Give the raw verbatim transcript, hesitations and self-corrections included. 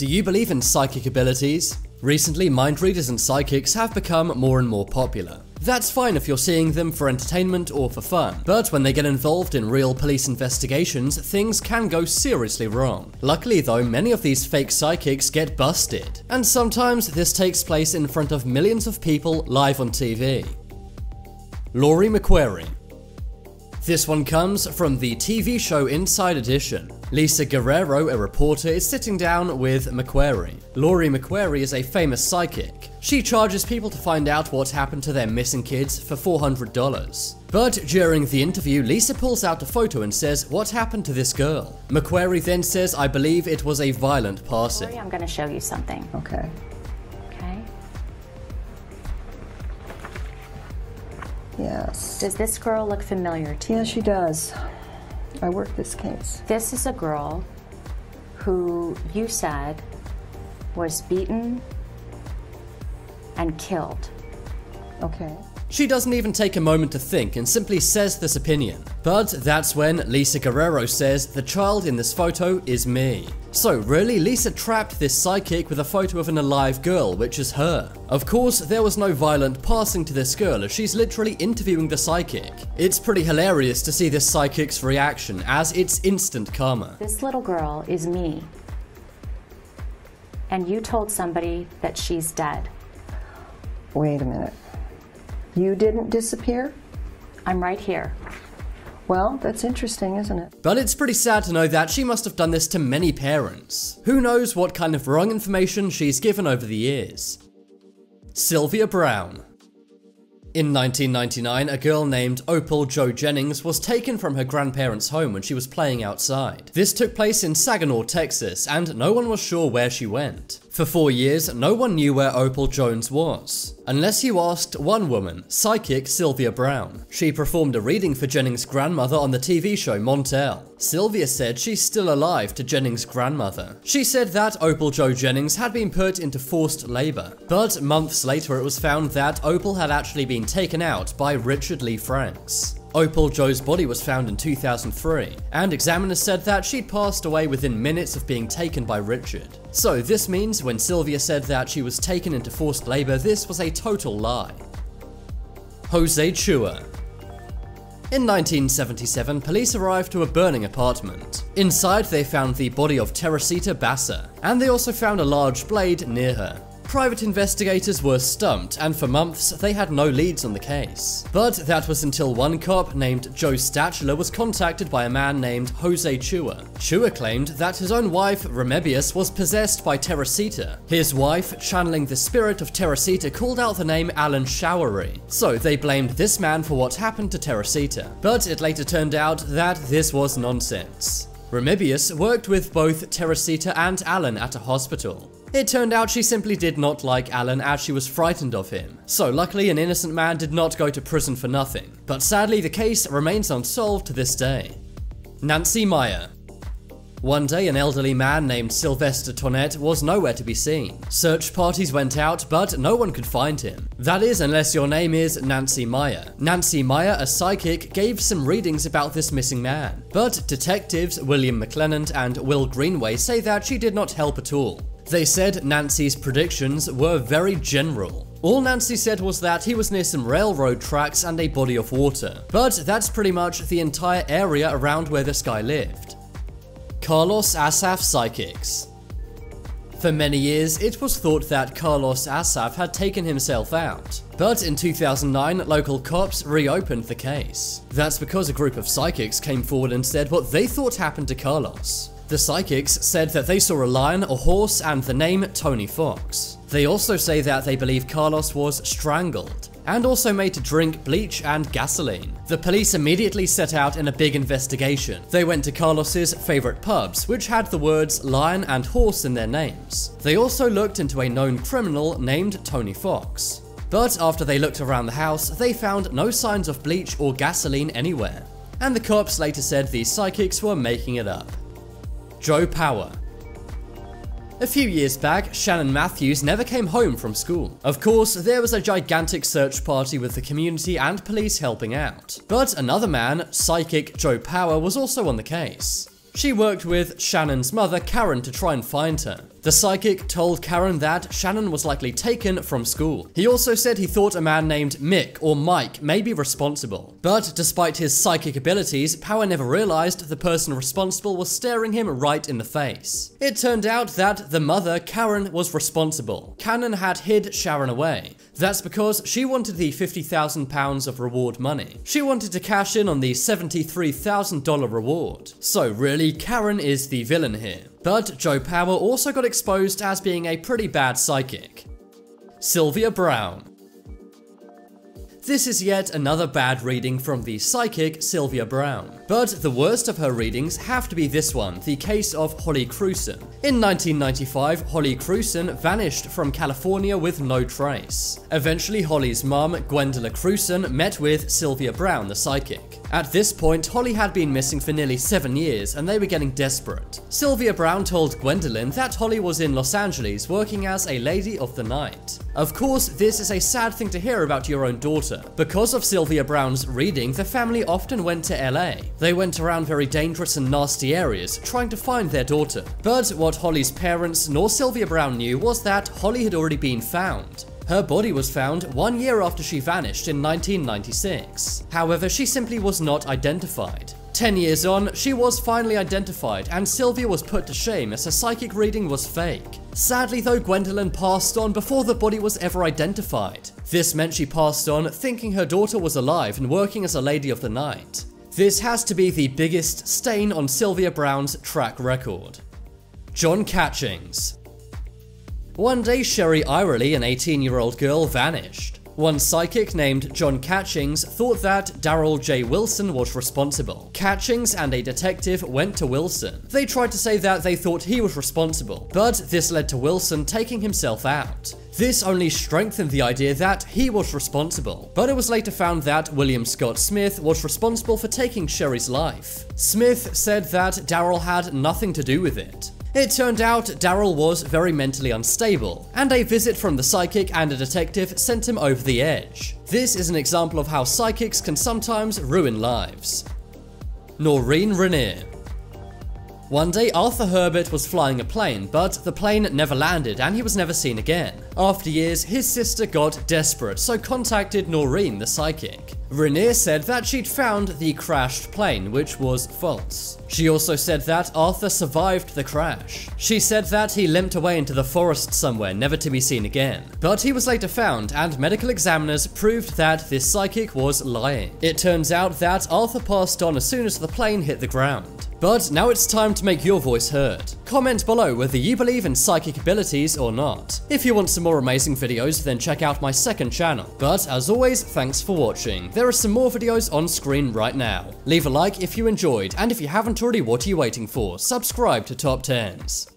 Do you believe in psychic abilities? Recently, mind readers and psychics have become more and more popular. That's fine if you're seeing them for entertainment or for fun, but when they get involved in real police investigations, things can go seriously wrong. Luckily though, many of these fake psychics get busted, and sometimes this takes place in front of millions of people live on T V. Laurie McQuarrie. This one comes from the T V show Inside Edition. Lisa Guerrero, a reporter, is sitting down with McQuarrie. Laurie McQuarrie is a famous psychic. She charges people to find out what happened to their missing kids for four hundred dollars. But during the interview, Lisa pulls out a photo and says, "What happened to this girl?" McQuarrie then says, "I believe it was a violent passing." Laurie, I'm going to show you something. Okay. Okay. Yes. Does this girl look familiar to you? Yes, she does. I worked this case. This is a girl who you said was beaten and killed. Okay. She doesn't even take a moment to think and simply says this opinion. But that's when Lisa Guerrero says, "The child in this photo is me." So really, Lisa trapped this psychic with a photo of an alive girl, which is her. Of course, there was no violent passing to this girl as she's literally interviewing the psychic. It's pretty hilarious to see this psychic's reaction, as it's instant karma. This little girl is me. And you told somebody that she's dead. Wait a minute. You didn't disappear? I'm right here. Well, that's interesting, isn't it? But it's pretty sad to know that she must have done this to many parents. Who knows what kind of wrong information she's given over the years. Sylvia Brown. In nineteen ninety-nine, a girl named Opal Jo Jennings was taken from her grandparents' home when she was playing outside. This took place in Saginaw, Texas, and no one was sure where she went. For four years, no one knew where Opal Jones was, unless you asked one woman, psychic Sylvia Brown. She performed a reading for Jennings' grandmother on the T V show Montel. Sylvia said she's still alive to Jennings' grandmother. She said that Opal Jo Jennings had been put into forced labor, but months later it was found that Opal had actually been taken out by Richard Lee Franks. Opal Jo's body was found in two thousand three, and examiners said that she'd passed away within minutes of being taken by Richard. So this means when Sylvia said that she was taken into forced labor, this was a total lie. Jose Chua. In nineteen seventy-seven, police arrived to a burning apartment. Inside, they found the body of Teresita Bassa, and they also found a large blade near her. Private investigators were stumped, and for months they had no leads on the case. But that was until one cop named Joe Statula was contacted by a man named Jose Chua. Chua claimed that his own wife, Remebius, was possessed by Teresita. His wife, channeling the spirit of Teresita, called out the name Alan Showery. So they blamed this man for what happened to Teresita. But it later turned out that this was nonsense. Remebius worked with both Teresita and Alan at a hospital. It turned out she simply did not like Alan as she was frightened of him. So luckily, an innocent man did not go to prison for nothing. But sadly, the case remains unsolved to this day. Nancy Meyer. One day, an elderly man named Sylvester Tornette was nowhere to be seen. Search parties went out, but no one could find him. That is, unless your name is Nancy Meyer. Nancy Meyer, a psychic, gave some readings about this missing man. But detectives William McLennan and Will Greenway say that she did not help at all. They said Nancy's predictions were very general. All Nancy said was that he was near some railroad tracks and a body of water. But that's pretty much the entire area around where this guy lived. Carlos Asaf Psychics. For many years, it was thought that Carlos Asaf had taken himself out. But in two thousand nine, local cops reopened the case. That's because a group of psychics came forward and said what they thought happened to Carlos. The psychics said that they saw a lion, a horse, and the name Tony Fox. They also say that they believe Carlos was strangled, and also made to drink bleach and gasoline. The police immediately set out in a big investigation. They went to Carlos's favorite pubs, which had the words lion and horse in their names. They also looked into a known criminal named Tony Fox. But after they looked around the house, they found no signs of bleach or gasoline anywhere. And the cops later said the psychics were making it up. Joe Power. A few years back, Shannon Matthews never came home from school. Of course, there was a gigantic search party with the community and police helping out. But another man, psychic Joe Power, was also on the case. She worked with Shannon's mother, Karen, to try and find her. The psychic told Karen that Shannon was likely taken from school. He also said he thought a man named Mick or Mike may be responsible. But despite his psychic abilities, Power never realized the person responsible was staring him right in the face. It turned out that the mother, Karen, was responsible. Cannon had hid Sharon away. That's because she wanted the fifty thousand pounds of reward money. She wanted to cash in on the seventy-three thousand dollar reward. So really, Karen is the villain here. But Joe Power also got exposed as being a pretty bad psychic. Sylvia Brown. This is yet another bad reading from the psychic Sylvia Brown. But the worst of her readings have to be this one, the case of Holly Crewson. In nineteen ninety-five, Holly Crewson vanished from California with no trace. Eventually, Holly's mum, Gwendolyn Crewson, met with Sylvia Brown, the psychic. At this point, Holly had been missing for nearly seven years and they were getting desperate. Sylvia Brown told Gwendolyn that Holly was in Los Angeles working as a lady of the night. Of course, this is a sad thing to hear about your own daughter. Because of Sylvia Brown's reading, the family often went to L A. They went around very dangerous and nasty areas, trying to find their daughter. But what Holly's parents nor Sylvia Brown knew was that Holly had already been found. Her body was found one year after she vanished in nineteen ninety-six. However, she simply was not identified. Ten years on, she was finally identified and Sylvia was put to shame as her psychic reading was fake. Sadly though, Gwendolyn passed on before the body was ever identified. This meant she passed on thinking her daughter was alive and working as a lady of the night. This has to be the biggest stain on Sylvia Brown's track record. John Catchings. One day, Sherry Eyerly, an eighteen-year-old girl, vanished. One psychic named John Catchings thought that Daryl J Wilson was responsible. Catchings and a detective went to Wilson. They tried to say that they thought he was responsible, but this led to Wilson taking himself out. This only strengthened the idea that he was responsible, but it was later found that William Scott Smith was responsible for taking Sherry's life. Smith said that Daryl had nothing to do with it. It turned out Daryl was very mentally unstable, and a visit from the psychic and a detective sent him over the edge. This is an example of how psychics can sometimes ruin lives. Noreen Renier. One day, Arthur Herbert was flying a plane, but the plane never landed and he was never seen again. After years, his sister got desperate, so contacted Noreen the psychic. Renier said that she'd found the crashed plane, which was false. She also said that Arthur survived the crash. She said that he limped away into the forest somewhere, never to be seen again. But he was later found, and medical examiners proved that this psychic was lying. It turns out that Arthur passed on as soon as the plane hit the ground. But now it's time to make your voice heard. Comment below whether you believe in psychic abilities or not. If you want some more amazing videos, then check out my second channel. But as always, thanks for watching. There are some more videos on screen right now. Leave a like if you enjoyed, and if you haven't already, what are you waiting for? Subscribe to Top tens.